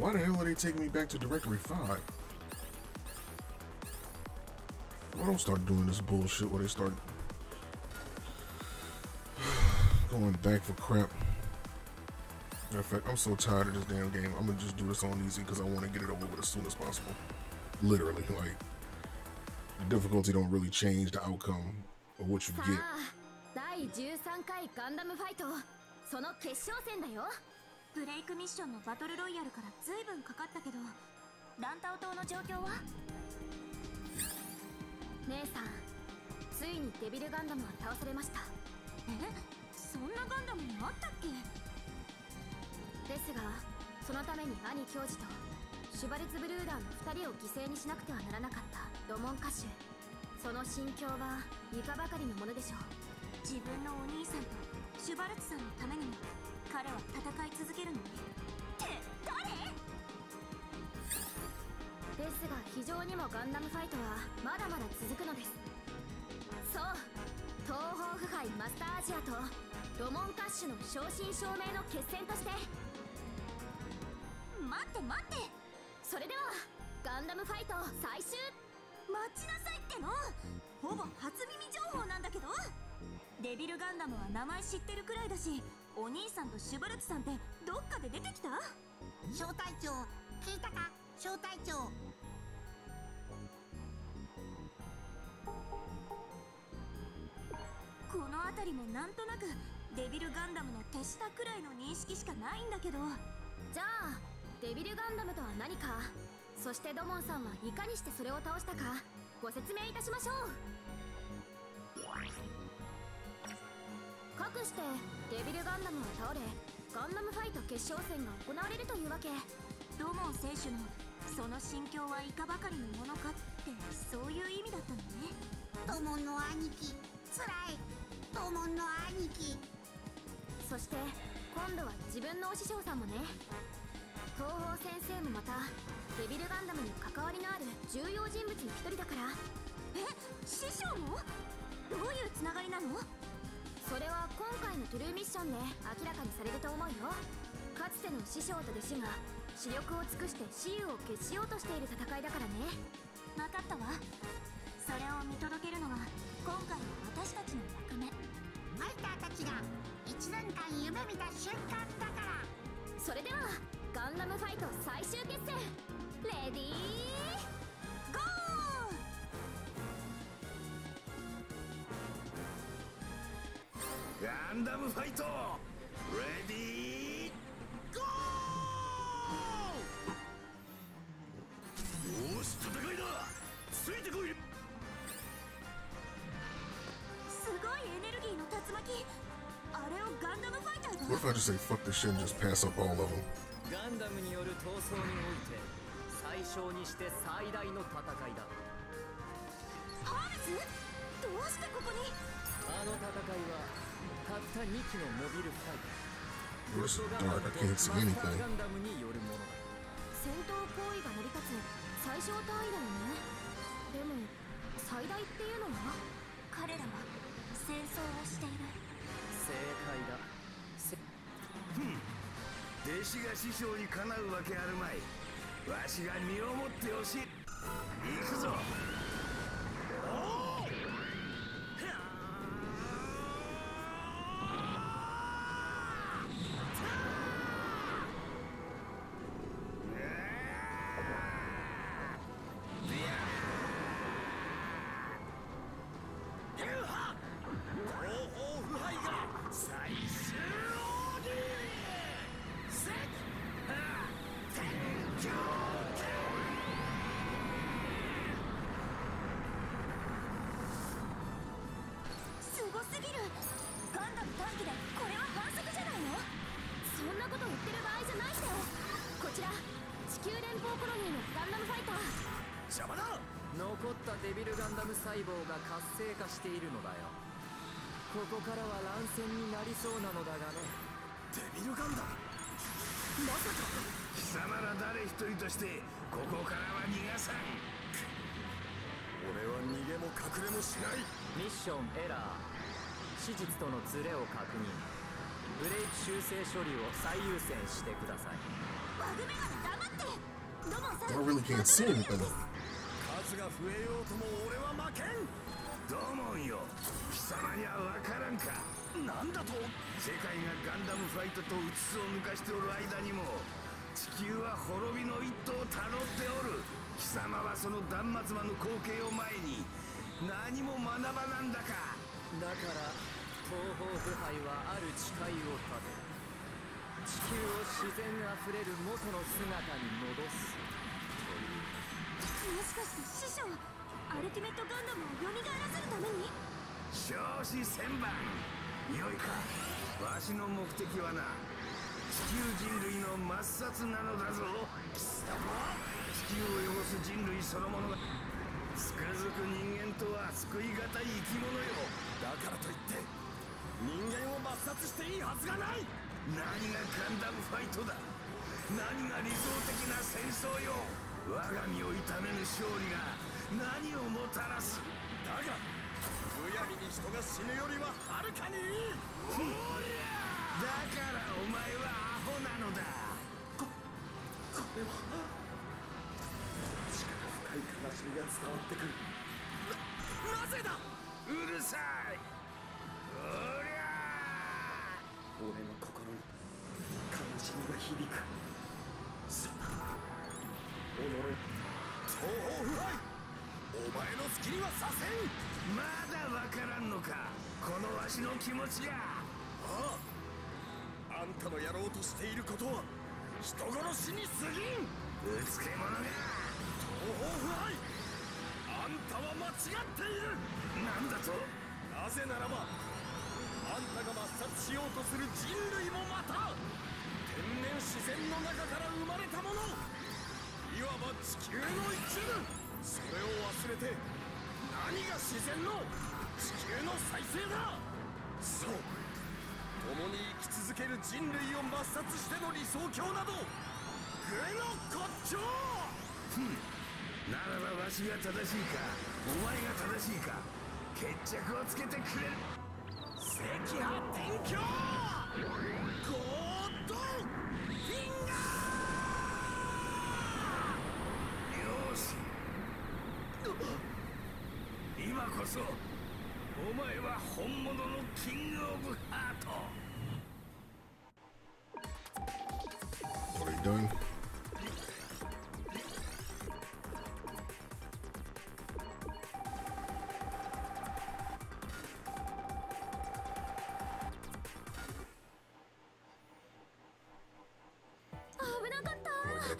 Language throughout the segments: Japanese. And why the hell are they taking me back to Directory 5? I don't start doing this bullshit where they start going back for crap. In fact, I'm so tired of this damn game. I'm gonna just do this on easy because I want to get it over with as soon as possible. Literally, like, the difficulty don't really change the outcome of what you get. 第13回ガンダムファイト、その決勝戦だよ。ブレイクミッションのバトルロイヤルからずいぶんかかったけど、ランタオ島の状況は？姉さん、ついにデビルガンダムは倒されました。え、そんなガンダムにあったっけ？ですが、そのために兄教授とシュバルツブルーダーの2人を犠牲にしなくてはならなかったロモン歌手、その心境はいかばかりのものでしょう。自分のお兄さんとシュバルツさんのためにも彼は戦い続けるのね。って誰？ですが非常にもガンダムファイトはまだまだ続くのです。そう、東方腐敗マスターアジアとロモン歌手の正真正銘の決戦として。待って待って、それではガンダムファイト最終。待ちなさいっての、ほぼ初耳情報なんだけど、デビルガンダムは名前知ってるくらいだし、お兄さんとシュバルツさんってどっかで出てきた？小隊長、聞いたか小隊長。この辺りもなんとなくデビルガンダムの手下くらいの認識しかないんだけど。じゃあデビルガンダムとは何か、そしてドモンさんはいかにしてそれを倒したかご説明いたしましょう。かくしてデビルガンダムが倒れ、ガンダムファイト決勝戦が行われるというわけ。ドモン選手のその心境はいかばかりのものかって、そういう意味だったのね。ドモンの兄貴つらい、ドモンの兄貴。そして今度は自分のお師匠さんもね。東方先生もまたデビルガンダムに関わりのある重要人物の一人だから。え、師匠も？どういうつながりなの？それは今回のトゥルーミッションで明らかにされると思うよ。かつての師匠と弟子が死力を尽くして雌雄を決しようとしている戦いだからね。分かったわ。それを見届けるのは今回の私たちの役目。ファイターたちが1年間夢見た瞬間だから。それではガンダムファイト最終決戦、レディーガンダムファイトレディーゴー。よし、戦いだ、ついてこい。すごいエネルギーの竜巻、あれをガンダムファイターが。What if I just say fuck this shit and just pass up all of them? ガンダムによる闘争において最小にして最大の戦いだ。ハーレス、どうしてここに？あの戦いはたった2機のモビルファイター、ガンダムによるものだ。戦闘行為が成り立つ最小単位だよね。でも最大っていうのは、彼らは戦争をしている。正解だ。弟子が師匠にかなうわけあるまい。わしが身をもってほしい。行くぞ。デビルガンダム細胞が活性化しているのだよ。ここからは乱戦になりそうなのだがね。デビルガンダム、まさか。貴様ら誰一人としてここからは逃がさん。俺は逃げも隠れもしない。ミッションエラー、史実とのズレを確認。ブレイク修正処理を最優先してください。わ I really can't see anything. What are you doing?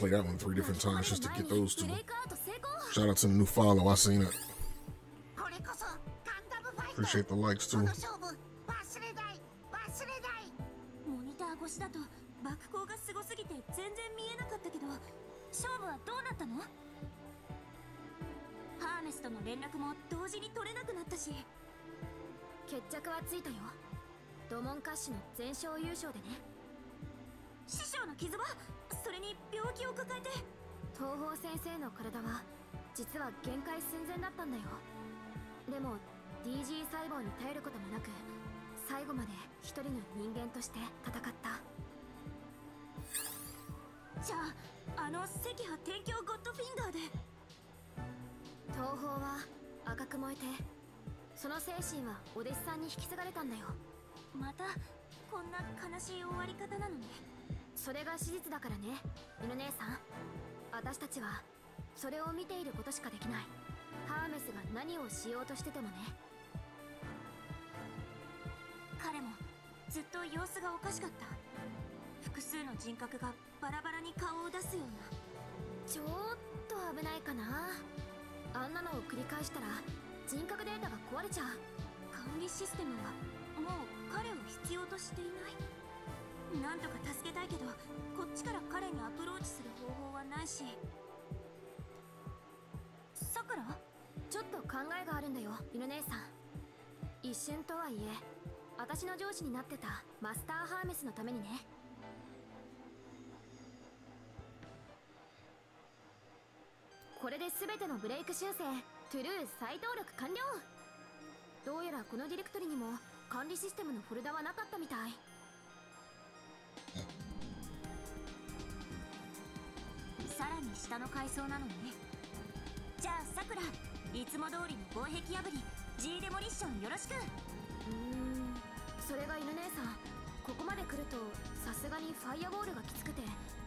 Play that one 3 different times just to get those two. Shout out to the new follow, I seen it. Appreciate the likes too. さらに下の階層なのね。じゃあさくら、いつも通りの防壁破り G デモリッションよろしく。それがイル姉さん、ここまで来るとさすがにファイアウォールがきつくて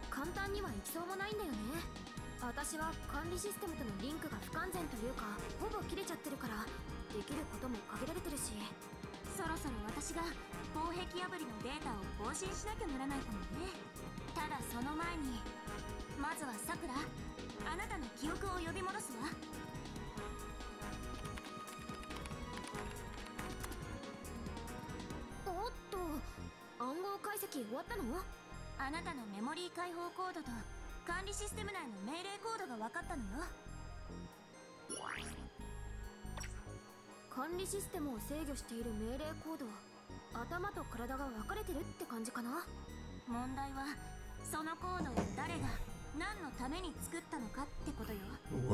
簡単にはいきそうもないんだよね。私は管理システムとのリンクが不完全というかほぼ切れちゃってるから、できることも限られてるし、そろそろ私が防壁破りのデータを更新しなきゃならないかもね。ただその前にまずはさくら、あなたの記憶を呼び戻すわ。おっと、暗号解析終わったの？あなたのメモリー解放コードと管理システム内の命令コードが分かったのよ。管理システムを制御している命令コード、頭と体が分かれてるって感じかな。問題はそのコードを誰が何のために作ったのかってことよ。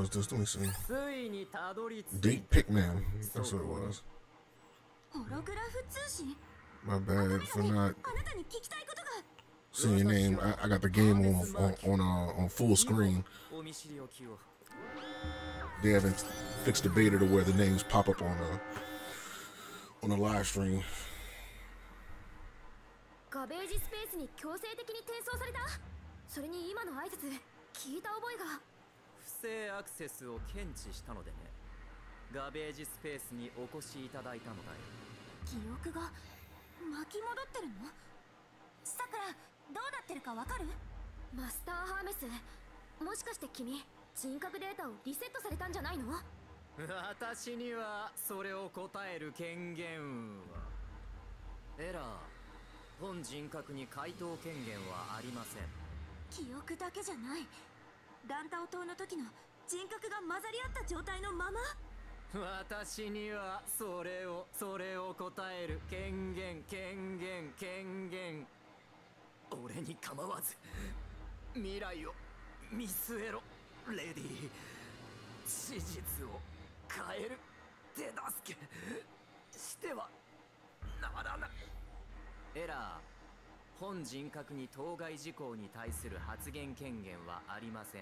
ついにたどり着いた。Deep Pikmin. That's what it was. ホログラフ通信。My bad for not seeing your name. I got the game on full screen. They haven't fixed the beta to where the names pop up on the live stream. ガベージスペースに強制的に転送された。それに今の挨拶聞いた覚えが。不正アクセスを検知したのでね。ガベージスペースにお越しいただいたのだよ。記憶が巻き戻ってるの？さくら、どうなってるかわかる？マスターハーメス、もしかして君、人格データをリセットされたんじゃないの？私にはそれを答える権限は。エラー、本人格に回答権限はありません。記憶だけじゃない、ランタオ島の時の人格が混ざり合った状態のまま。私にはそれを答える権限。俺に構わず未来を見据えろレディー。史実を変える手助けしてはならない。エラー、本人格に当該事項に対する発言権限はありません。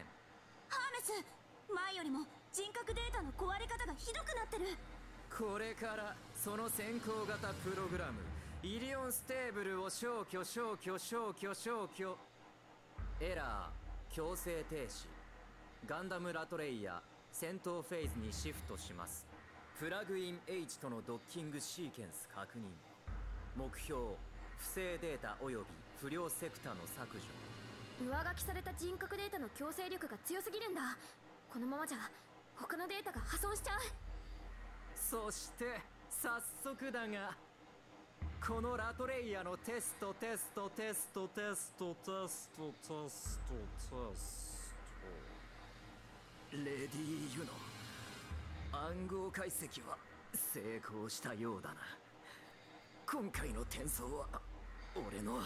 ハーメス、前よりも人格データの壊れ方がひどくなってる。これからその先行型プログラムイリオンステーブルを消去。エラー、強制停止、ガンダムラトレイヤー戦闘フェーズにシフトします。プラグイン H とのドッキングシーケンス確認。目標、不正データ及び不良セクターの削除。上書きされた人格データの強制力が強すぎるんだ。このままじゃ他のデータが破損しちゃう。そして早速だが、このラトレイヤのテストレディーユの暗号解析は成功したようだな。今回の転送は俺の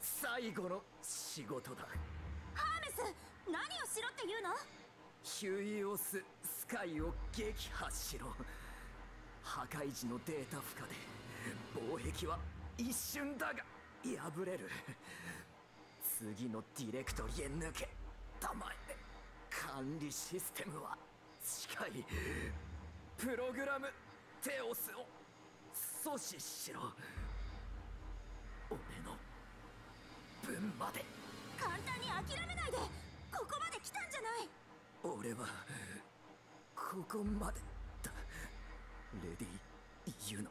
最後の仕事だ。ハーメス、何をしろって言うの？ヒュイオススカイを撃破しろ。破壊時のデータ負荷で防壁は一瞬だが破れる。次のディレクトリへ抜けたまえ。管理システムは近い。プログラムテオスを阻止しろ。俺の分まで。簡単に諦めないで。ここまで来たんじゃない。俺はここまでだレディ・ユノ。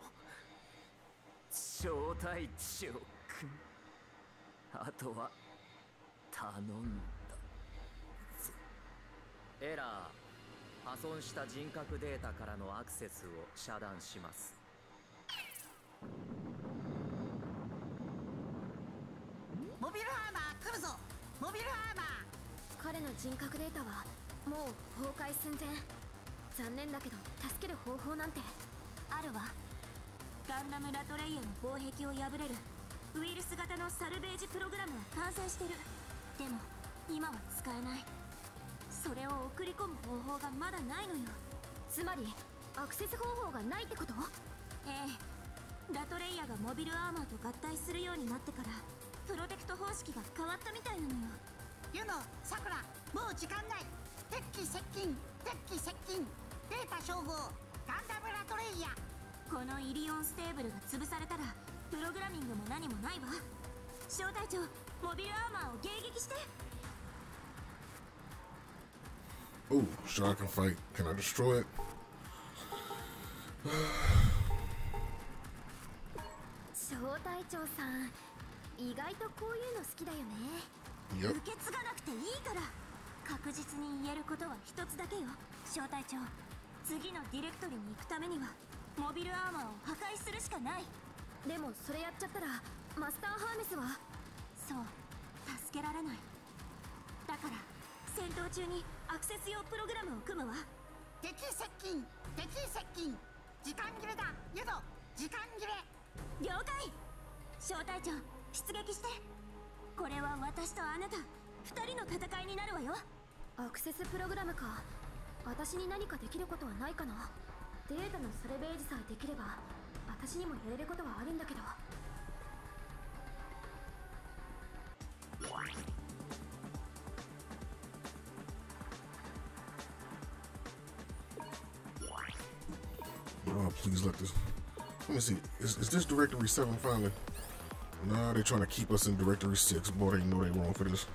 招待状君、あとは頼んだぞ。エラー、破損した人格データからのアクセスを遮断します。モビルハーマー来るぞ。モビルハーマー。彼の人格データはもう崩壊寸前。残念だけど助ける方法なんてあるわ。ガンダムラトレイヤの防壁を破れるウイルス型のサルベージプログラムが完成してる。でも今は使えない。それを送り込む方法がまだないのよ。つまりアクセス方法がないってこと？ええ、ラトレイヤがモビルアーマーと合体するようになってからプロテクト方式が変わったみたいなのよ。ユノ、サクラ、もう時間ない。敵機接近、敵機接近。データ照合、ガンダムラトレイヤ。このイリオンステーブルが潰されたらプログラミングも何もないわ。小隊長、モビルアーマーを迎撃して。 Oh, so I can fight. Can I destroy it? 小隊長さん、意外とこういうの好きだよね。 Yep. 受け継がなくていいから。確実に言えることは一つだけよ、小隊長。次のディレクトリに行くためにはモビルアーマーを破壊するしかない。でもそれやっちゃったらマスターハーネスは。そう、助けられない。だから戦闘中にアクセス用プログラムを組むわ。敵接近、敵接近。時間切れだ、ユド、時間切れ。了解。小隊長、出撃して。これは私とあなた2人の戦いになるわよ。アクセスプログラムか。私に何かできることはないかな。データのサルベージさえできれば私にもやれることはあるんだけど。Oh, please let this. Let me see. Is this Directory 7 finally? Nah, they're trying to keep us in Directory 6. Boy, they know they're wrong for this.